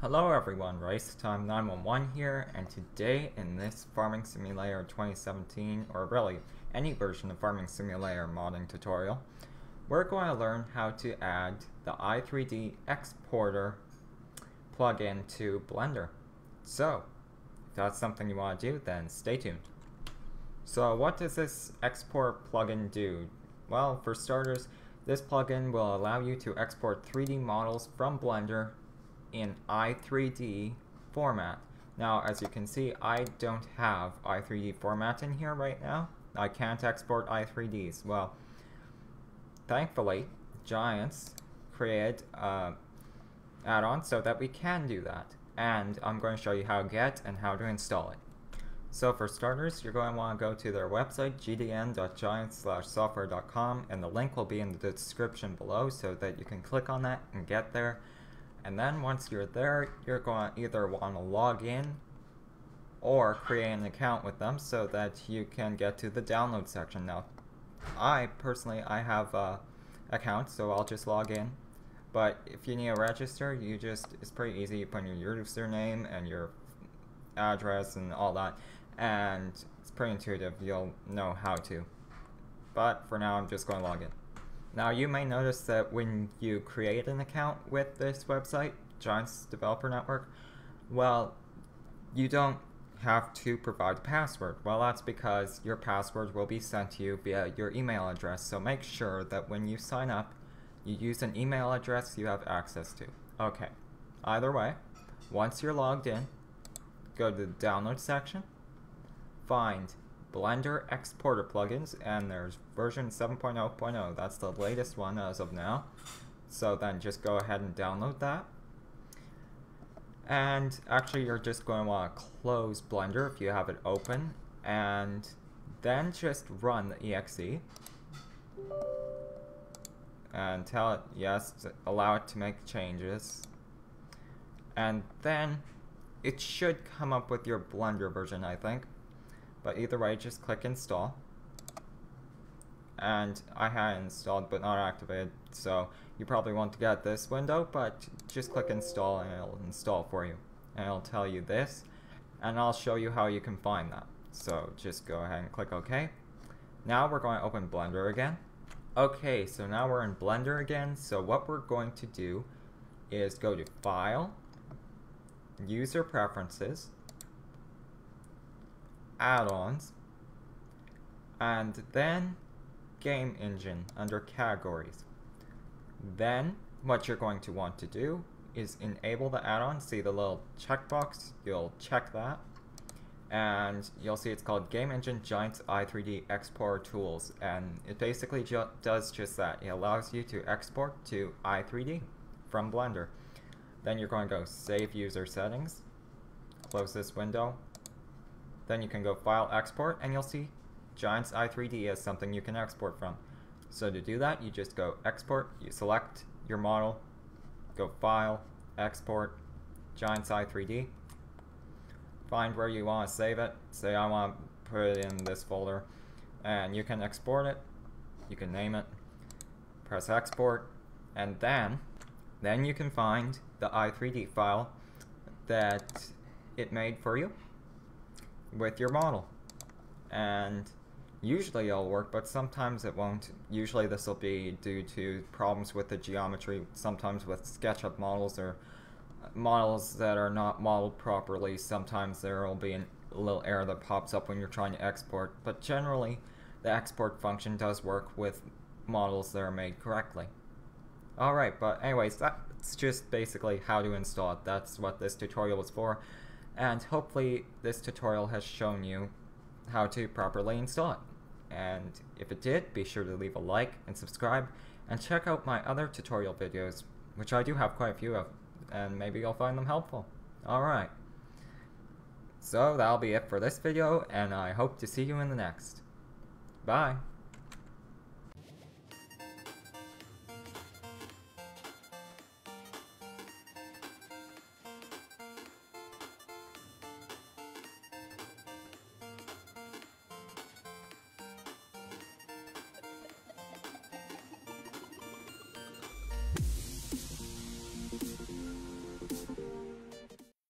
Hello everyone, RiceTime911 here, and today in this Farming Simulator 2017, or really any version of Farming Simulator modding tutorial, we're going to learn how to add the i3D Exporter plugin to Blender. So, if that's something you want to do, then stay tuned. So what does this export plugin do? Well, for starters, this plugin will allow you to export 3D models from Blender in i3D format. Now, as you can see, I don't have i3D format in here right now. I can't export i3Ds. Well, thankfully, Giants created an add-on so that we can do that. And I'm going to show you how to get and how to install it. So for starters, you're going to want to go to their website, gdn.giants/software.com, and the link will be in the description below so that you can click on that and get there. And then once you're there, you're going to either want to log in or create an account with them so that you can get to the download section. Now, I personally have an account, so I'll just log in. But if you need to register, it's pretty easy. You put in your username and your address and all that, and it's pretty intuitive. You'll know how to. But for now, I'm just going to log in. Now, you may notice that when you create an account with this website, Giants Developer Network, well, you don't have to provide a password. Well, that's because your password will be sent to you via your email address, so make sure that when you sign up, you use an email address you have access to. Okay, either way, once you're logged in, go to the download section, find Blender Exporter plugins, and there's version 7.0.0. That's the latest one as of now. So then just go ahead and download that. And actually, you're just going to want to close Blender if you have it open, and then just run the exe and tell it yes, allow it to make changes, and then it should come up with your Blender version, I think. But either way, just click install. And I had it installed but not activated, so you probably want to get this window, but just click install and it'll install for you. And it'll tell you this, and I'll show you how you can find that. So just go ahead and click OK. Now we're going to open Blender again. Okay, so now we're in Blender again. So what we're going to do is go to File, User Preferences, Add-ons, and then Game Engine under Categories. Then what you're going to want to do is enable the add-on. See the little checkbox? You'll check that, and you'll see it's called Game Engine Giants i3D Exporter Tools, and it basically does just that. It allows you to export to i3D from Blender. Then you're going to go Save User Settings, close this window. Then you can go File, Export, and you'll see Giants i3D as something you can export from. So to do that, you just go Export, you select your model, go File, Export, Giants i3D, find where you want to save it. Say I want to put it in this folder, and you can export it, you can name it, press Export, and then you can find the i3D file that it made for you with your model. And usually it'll work, but sometimes it won't. Usually this will be due to problems with the geometry, sometimes with SketchUp models or models that are not modeled properly. Sometimes there will be a little error that pops up when you're trying to export, but generally the export function does work with models that are made correctly. Alright, but anyways, that's just basically how to install it. That's what this tutorial was for. And hopefully this tutorial has shown you how to properly install it. And if it did, be sure to leave a like and subscribe, and check out my other tutorial videos, which I do have quite a few of, and maybe you'll find them helpful. Alright, so that'll be it for this video, and I hope to see you in the next. Bye!